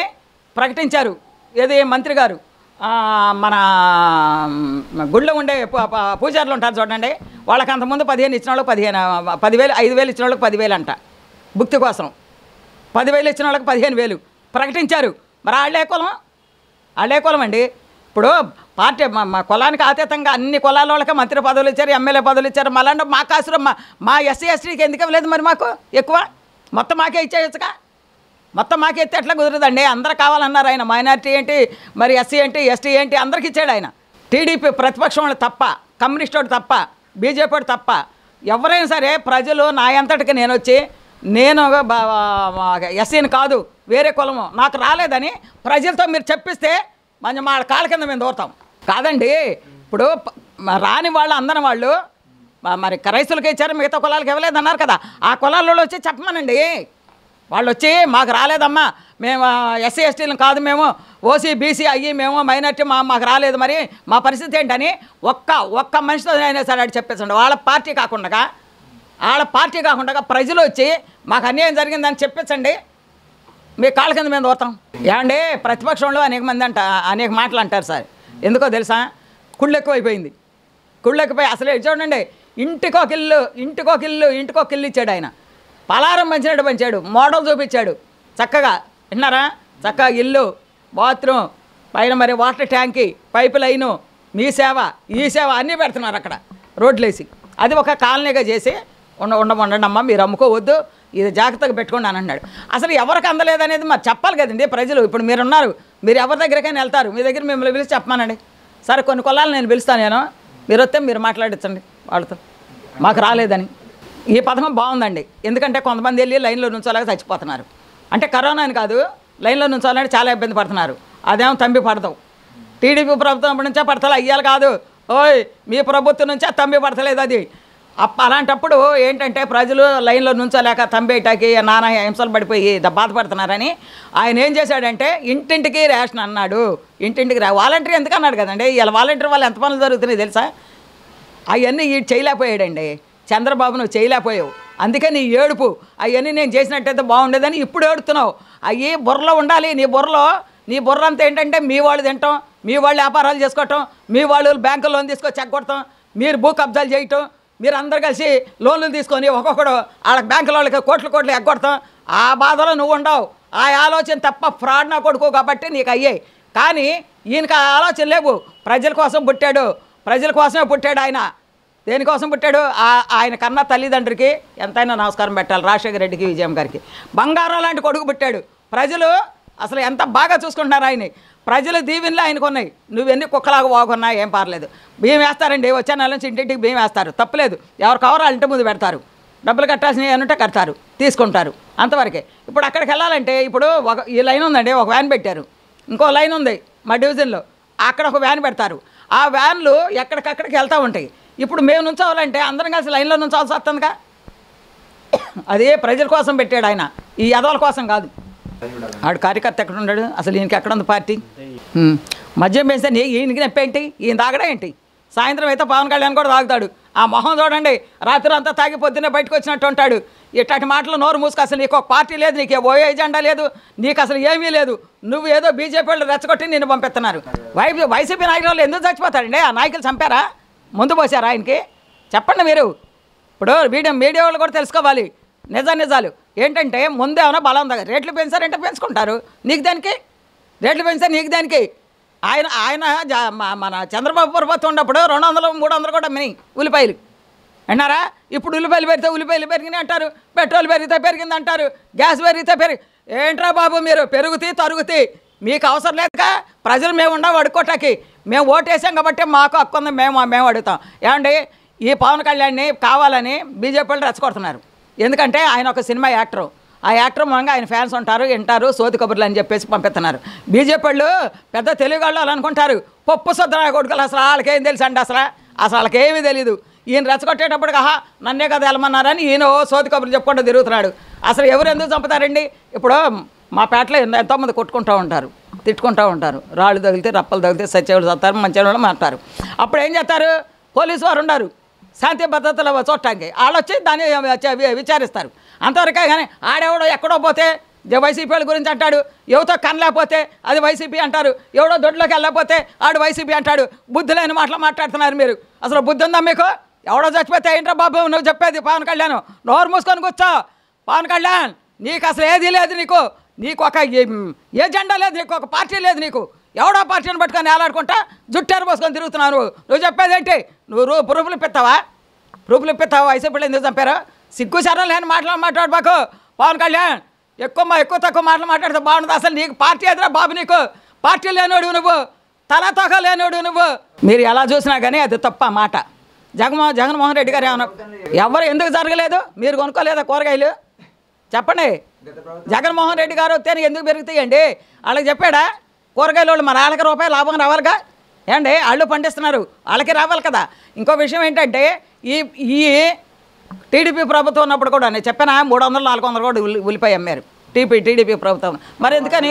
ప్రకటించారు. ఏది మంత్రి గారు మన గుళ్ళో ఉండే పూజారులు ఉంటారు చూడండి, వాళ్ళకి అంతకుముందు పదిహేను ఇచ్చిన వాళ్ళకి పదిహేను పదివేలు ఐదు వేలు ఇచ్చిన వాళ్ళకి పదివేలు అంట భుక్తి కోసం, పదివేలు ఇచ్చిన వాళ్ళకి పదిహేను వేలు ప్రకటించారు. మరి వాళ్ళే కులం వాళ్ళే కులం అండి. ఇప్పుడు పార్టీ మా కులానికి అతీతంగా అన్ని కులాల వాళ్ళకే మంత్రి పదవులు ఇచ్చారు, ఎమ్మెల్యే పదవులు ఇచ్చారు. మళ్ళీ మా కాసులో మా మా ఎస్సీ ఎస్టీకి ఎందుకు ఇవ్వలేదు మరి? మాకు ఎక్కువ మొత్తం మాకే ఇచ్చేయచ్చుగా, మొత్తం మాకే ఎత్తే ఎట్లా కుదరదండి. అందరూ కావాలన్నారు ఆయన, మైనార్టీ ఏంటి మరి ఎస్సీ ఏంటి ఎస్టీ ఏంటి అందరికి ఇచ్చాడు ఆయన. టీడీపీ ప్రతిపక్షం వాళ్ళు తప్ప, కమ్యూనిస్ట్ వాడు తప్ప, బీజేపీ వాడు తప్ప ఎవరైనా సరే ప్రజలు నా ఎంతటికి నేను వచ్చి నేను ఎస్సీని కాదు వేరే కులము నాకు రాలేదని ప్రజలతో మీరు చెప్పిస్తే మనం మా కాళ్ళ కింద మేము దూరతాం కాదండి. ఇప్పుడు రాని వాళ్ళు అందరి వాళ్ళు మరి రైతులకి ఇచ్చారు, మిగతా కులాలకు ఇవ్వలేదన్నారు కదా, ఆ కులాలలో వచ్చి చెప్పమనండి. వాళ్ళు వచ్చి మాకు రాలేదమ్మా మేము ఎస్సీ ఎస్టీలు కాదు, మేము ఓసీ బీసీ అయ్యి మేము మైనార్టీ మా మాకు రాలేదు, మరి మా పరిస్థితి ఏంటని ఒక్క ఒక్క మనిషితో అయినా సరే అటు చెప్పేసండి. వాళ్ళ పార్టీ కాకుండా వాళ్ళ పార్టీ కాకుండా ప్రజలు వచ్చి మాకు అన్యాయం జరిగిందని చెప్పేసండి, మీ కాళ్ళ కింద మేము దూరతాం. ఏమండి ప్రతిపక్షంలో అనేక మంది అంట అనేక మాటలు అంటారు సార్, ఎందుకో తెలుసా? కుళ్ళు ఎక్కువైపోయింది. కుళ్ళు ఎక్కువైపోయి అసలు చూడండి ఇంటికొక ఇల్లు ఇంటికొక ఇల్లు ఇంటికొక ఇల్లు ఇచ్చాడు ఆయన, పలారం పంచినట్టు పంచాడు, మోడల్ చూపించాడు చక్కగా, విన్నారా? చక్కగా ఇల్లు, బాత్రూమ్, పైన మరి వాటర్ ట్యాంకి, పైప్ లైను, మీ సేవ ఈ సేవ అన్నీ పెడుతున్నారు అక్కడ రోడ్లు వేసి. అది ఒక కాలనీగా చేసి ఉండ ఉండమండండి అమ్మ మీరు అమ్ముకోవద్దు ఇది జాగ్రత్తగా పెట్టుకోండి అని అన్నాడు. అసలు ఎవరికి అందలేదనేది మరి చెప్పాలి కదండి ప్రజలు. ఇప్పుడు మీరున్నారు, మీరు ఎవరి దగ్గరికైనా వెళ్తారు, మీ దగ్గర మిమ్మల్ని పిలిచి చెప్పమానండి సరే కొన్ని కొలాలు నేను పిలుస్తాను, నేను మీరు వస్తే మీరు మాట్లాడించండి వాళ్ళతో మాకు రాలేదని. ఈ పథకం బాగుందండి, ఎందుకంటే కొంతమంది వెళ్ళి లైన్లో నుంచోలాగా చచ్చిపోతున్నారు, అంటే కరోనా అని కాదు లైన్లో నుంచోవాలంటే చాలా ఇబ్బంది పడుతున్నారు. అదేమో తంబి పడతావు టీడీపీ ప్రభుత్వం నుంచే పడతా అయ్యాలి కాదు, ఓయ్ మీ ప్రభుత్వం నుంచే తంబి పడతలేదు అది. అప్ప అలాంటప్పుడు ఏంటంటే ప్రజలు లైన్లో నుంచోలేక తంబేటాకి నానా హింసలు పడిపోయి బాధపడుతున్నారని ఆయన ఏం చేశాడంటే ఇంటింటికి రేషన్ అన్నాడు, ఇంటింటికి రా వాలంటీర్ ఎందుకు అన్నాడు కదండి. ఇలా వాలంటీర్ వాళ్ళు ఎంత పనులు జరుగుతున్నాయి తెలుసా? అవన్నీ ఈ చేయలేకపోయాడండి చంద్రబాబు, నువ్వు చేయలేకపోయావు అందుకే నీ ఏడుపు. అవన్నీ నేను చేసినట్టయితే బాగుండేదని ఇప్పుడు ఏడుతున్నావు. అవి బుర్రలో ఉండాలి, నీ బుర్రలో నీ బుర్ర అంతా ఏంటంటే మీ వాళ్ళు తినటం, మీ వాళ్ళు వ్యాపారాలు చేసుకోవటం, మీ వాళ్ళు బ్యాంకు లోన్ తీసుకొని చెక్కొట్టడం, మీరు భూ కబ్జాలు చేయటం, మీరు అందరు కలిసి లోన్లు తీసుకొని ఒక్కొక్కడు వాళ్ళకి బ్యాంకుల వాళ్ళకి కోట్లు కోట్లు ఎగ్గొడతాం. ఆ బాధలో నువ్వు ఉండవు, ఆ ఆలోచన తప్ప ఫ్రాడ్ నా కొడుకు కాబట్టి నీకు అయ్యాయి. కానీ ఈయనకు ఆ ఆలోచన లేవు, ప్రజల కోసం పుట్టాడు, ప్రజల కోసమే పుట్టాడు ఆయన. దేనికోసం పుట్టాడు? ఆయన కన్నా తల్లిదండ్రులకి ఎంతైనా నమస్కారం పెట్టాలి, రాజశేఖర రెడ్డికి విజయం గారికి. బంగారం లాంటి కొడుకు పుట్టాడు, ప్రజలు అసలు ఎంత బాగా చూసుకుంటున్నారు ఆయన్ని, ప్రజల దీవెనలు ఆయనకు ఉన్నాయి. నువ్వెన్ని కుక్కలాగా వాగున్నా ఏం పర్లేదు. బియ్యం వేస్తారండి, వచ్చే నెల నుంచి ఇంటింటికి బియ్యం వేస్తారు, తప్పలేదు. ఎవరు కావాలో వాళ్ళ ఇంటి ముందు పెడతారు, డబ్బులు కట్టాల్సినవి ఏమంటే కడతారు, తీసుకుంటారు, అంతవరకే. ఇప్పుడు అక్కడికి వెళ్ళాలంటే ఇప్పుడు ఒక ఈ లైన్ ఉందండి, ఒక వ్యాన్ పెట్టారు, ఇంకో లైన్ ఉంది మా డివిజన్లో, అక్కడ ఒక వ్యాన్ పెడతారు. ఆ వ్యాన్లు ఎక్కడికక్కడికి వెళ్తూ ఉంటాయి. ఇప్పుడు మేము నుంచోవాలంటే అందరం కలిసి లైన్లో నుంచోవాల్సి వస్తుందిగా. అదే ప్రజల కోసం పెట్టాడు ఆయన, ఈ యదవుల కోసం కాదు. ఆడు కార్యకర్త ఎక్కడ ఉన్నాడు అసలు? ఈయనకి ఎక్కడ ఉంది పార్టీ? మద్యం వేస్తే ఈయనకి నొప్పేంటి? ఈయన తాగడా ఏంటి? సాయంత్రం అయితే పవన్ కళ్యాణ్ కూడా తాగుతాడు, ఆ మొహం చూడండి, రాత్రి అంతా తాగి పొద్దున్నే బయటకు వచ్చినట్టు ఉంటాడు. ఇట్లాంటి మాటలు నోరు మూసుకు అసలు నీకు ఒక పార్టీ లేదు, నీకు ఓ ఎజెండా లేదు, నీకు అసలు ఏమీ లేదు. నువ్వు ఏదో బీజేపీ వాళ్ళు రెచ్చగొట్టి నిన్ను పంపిస్తున్నారు. వై వైసీపీ నాయకుల వాళ్ళు ఎందుకు చచ్చిపోతాడండి? ఆ నాయకులు చంపారా, ముందు పోసారు ఆయనకి? చెప్పండి మీరు. ఇప్పుడు మీడియం మీడియా వాళ్ళు కూడా తెలుసుకోవాలి నిజ నిజాలు ఏంటంటే, ముందేమైనా బలం తగ్గ రేట్లు పెంచారంటే పెంచుకుంటారు, నీకు దానికి రేట్లు పెంచారు, నీకు దానికి. ఆయన ఆయన మన చంద్రబాబు ప్రభుత్వం ఉన్నప్పుడు రెండు వందలు మూడు వందలు కూడా మిని ఉల్లిపాయలు అన్నారా? ఇప్పుడు ఉల్లిపాయలు పెరిగితే ఉల్లిపాయలు పెరిగినాయి అంటారు, పెట్రోల్ పెరిగితే పెరిగింది అంటారు, గ్యాస్ పెరిగితే పెరిగి ఏంట్రా బాబు మీరు పెరుగుతాయి తరుగుతాయి, మీకు అవసరం లేదుగా. ప్రజలు మేము ఉండవు అడుక్కోటాకి, మేము ఓటేసాం కాబట్టి మాకు హక్కు ఉంది, మేము మేము అడుగుతాం. ఏమండి ఈ పవన్ కళ్యాణ్ని కావాలని బీజేపీ వాళ్ళు రెచ్చగొడుతున్నారు, ఎందుకంటే ఆయన ఒక సినిమా యాక్టరు, ఆ యాక్టర్ మూలంగా ఆయన ఫ్యాన్స్ ఉంటారు, వింటారు సోది కబుర్లు అని చెప్పేసి పంపిస్తున్నారు. బీజేపీ వాళ్ళు పెద్ద తెలుగు వాళ్ళు అని అనుకుంటారు, పప్పు సొద్దరాయ కొడుకులు అసలు వాళ్ళకేం తెలుసు అండి, అసలు అసలు వాళ్ళకేమీ తెలీదు. ఈయన రెచ్చగొట్టేటప్పుడు కాహా నన్నే కదా వెళ్ళమన్నారని ఈయన సోది కబుర్లు చెప్పుకుంటూ తిరుగుతున్నాడు. అసలు ఎవరు ఎందుకు చంపుతారండి? ఇప్పుడు మా పేటలో ఎంతోమంది కొట్టుకుంటూ ఉంటారు, తిట్టుకుంటూ ఉంటారు, రాళ్ళు తగిలితే రప్పలు తగిలితే సచ్చేవాళ్ళు చస్తారు, మంచి వాళ్ళు మారుతారు. అప్పుడు ఏం చేస్తారు? పోలీసు వారు ఉన్నారు శాంతి భద్రతల చూడటానికి వాళ్ళు వచ్చి దాన్ని విచారిస్తారు అంతవరకే కానీ ఆడెవడో ఎక్కడో పోతే వైసీపీల గురించి అంటాడు ఎవతో కనలేకపోతే అది వైసీపీ అంటారు ఎవడో దొడ్లోకి వెళ్ళకపోతే ఆడు వైసీపీ అంటాడు బుద్ధి లేని మాటలు మాట్లాడుతున్నారు మీరు అసలు బుద్ధి ఉందా మీకు ఎవడో చచ్చిపోతే ఏంట్రా బాబు నువ్వు చెప్పేది పవన్ కళ్యాణ్ నోరు మూసుకొని కూర్చో పవన్ కళ్యాణ్ నీకు అసలు ఏది లేదు నీకు నీకు ఒక ఏజెండా లేదు నీకు ఒక పార్టీ లేదు నీకు ఎవడో పార్టీని పట్టుకొని ఏలాడుకుంటా జుట్టేరు పోసుకొని తిరుగుతున్నావు నువ్వు నువ్వు చెప్పేది ఏంటి నువ్వు ప్రూఫ్లు ఇప్పిస్తావా ప్రూఫ్లు ఇప్పిస్తావా వైసీపీలో ఎందుకు చంపారు సిగ్గుచారం లేని మాటలు మాట్లాడు మాకు పవన్ కళ్యాణ్ ఎక్కువ ఎక్కువ తక్కువ మాటలు మాట్లాడితే బాగుంటుంది అసలు నీకు పార్టీ ఎదురా బాబు నీకు పార్టీ లేనోడు నువ్వు తల తోక లేనోడు నువ్వు మీరు ఎలా చూసినా కానీ అది తప్ప మాట జగన్మో జగన్మోహన్ రెడ్డి గారు ఏమన్నా ఎవరు ఎందుకు జరగలేదు మీరు కొనుక్కోలేదా కూరగాయలు చెప్పండి జగన్మోహన్ రెడ్డి గారు వస్తే ఎందుకు పెరుగుతాయండి వాళ్ళకి చెప్పాడా కూరగాయల వాళ్ళు మన వాళ్ళకి రూపాయలు లాభం రావాలిగా ఏమండి వాళ్ళు పండిస్తున్నారు వాళ్ళకి రావాలి కదా ఇంకో విషయం ఏంటంటే ఈ ఈ టీడీపీ ప్రభుత్వం ఉన్నప్పుడు కూడా నేను చెప్పాను మూడు వందలు నాలుగు వందలు కూడా ఉల్లి ఉల్లిపాయ అమ్మారు టీపీ టీడీపీ ప్రభుత్వం మరి ఎందుకని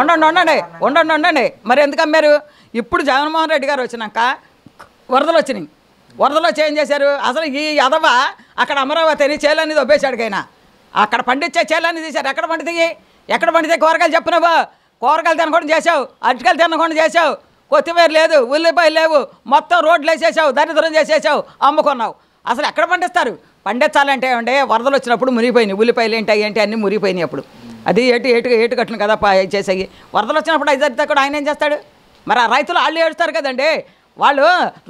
ఉండండి ఉండండి ఉండండి ఉండండి మరి ఎందుకు అమ్మారు ఇప్పుడు జగన్మోహన్ రెడ్డి గారు వచ్చినాక వరదలు వచ్చినాయి వరదలో చేంజ్ చేశారు అసలు ఈ అదవ అక్కడ అమరావతిని చేలనేది ఒప్పేశాడుకైనా అక్కడ పండించే చేలనేది తీశారు ఎక్కడ పండితే ఎక్కడ పండితే కూరగాయలు చెప్పు నువ్వు కూరగాయలు తినకుండా చేసావు అరటికాయలు తినకుండా చేసావు కొత్తిమీర లేదు ఉల్లిపాయలు లేవు మొత్తం రోడ్లు వేసేసావు దరిద్రం చేసేసావు అమ్ముకున్నావు అసలు ఎక్కడ పండిస్తారు పండించాలంటే ఏమంటే వరదలు వచ్చినప్పుడు మునిగిపోయినాయి ఉల్లిపాయలు ఏంటి ఏంటి అన్నీ మునిగిపోయినాయి అప్పుడు అది ఏటు ఏటు ఏటు కట్టను కదా చేసేవి వరదలు వచ్చినప్పుడు అది జరిగితే కూడా ఆయన ఏం చేస్తాడు మరి ఆ రైతులు వాళ్ళు ఏడుస్తారు కదండి వాళ్ళు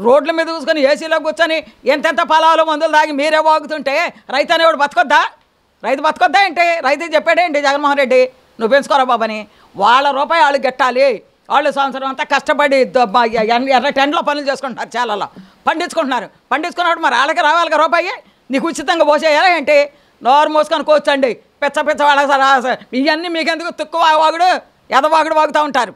రోడ్ల మీద కూసుకొని ఏసీలో కూర్చొని ఎంతెంత పొలాలు మందులు తాగి మీరే వాగుతుంటే రైతు అనేవాడు బతకొద్దా రైతు బతకొద్దా ఏంటి రైతు చెప్పాడేంటి జగన్మోహన్ రెడ్డి నువ్వు పెంచుకోరా బాబని వాళ్ళ రూపాయి వాళ్ళు గెట్టాలి వాళ్ళు సంవత్సరం అంతా కష్టపడి ఎర్ర టెంట్లో పనులు చేసుకుంటున్నారు చాలాలో పండించుకుంటున్నారు పండించుకున్నప్పుడు మరి వాళ్ళకి రావాలిగా రూపాయి నీకు ఉచితంగా పోసేయాలా ఏంటి నోరు మూసుకొని కూర్చోండి పెచ్చ పెచ్చ వాళ్ళ ఇవన్నీ మీకెందుకు తుక్కు వాగుడు ఎదవాగుడు వాగుతూ ఉంటారు.